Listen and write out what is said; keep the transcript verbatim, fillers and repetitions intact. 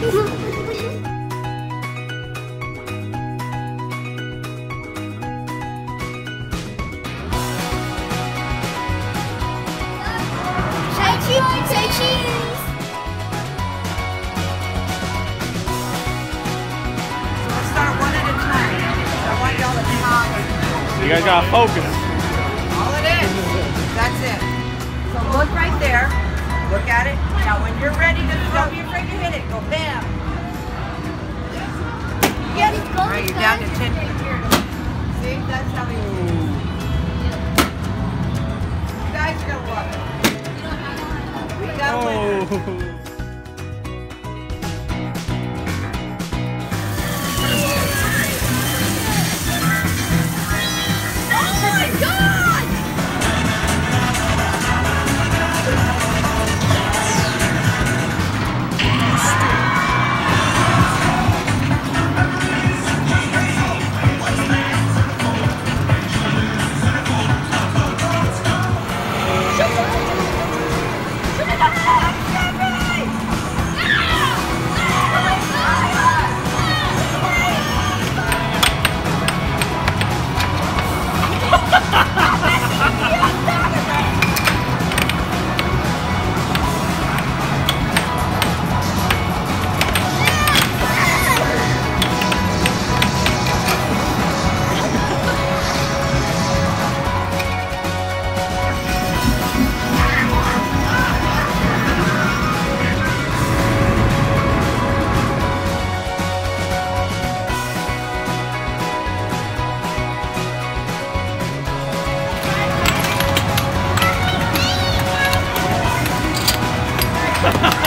Say cheese! So let's start one at a time. I want y'all to pause. You guys gotta focus. All it is. That's it. So look right there. Look at it. Now when you're ready, just don't be afraid to hit it. Go bam. Yeah, it's going. Right, you're down to ten. See, that's how we do. You guys are gonna love it. We got a winner. Oh my God! Ha ha!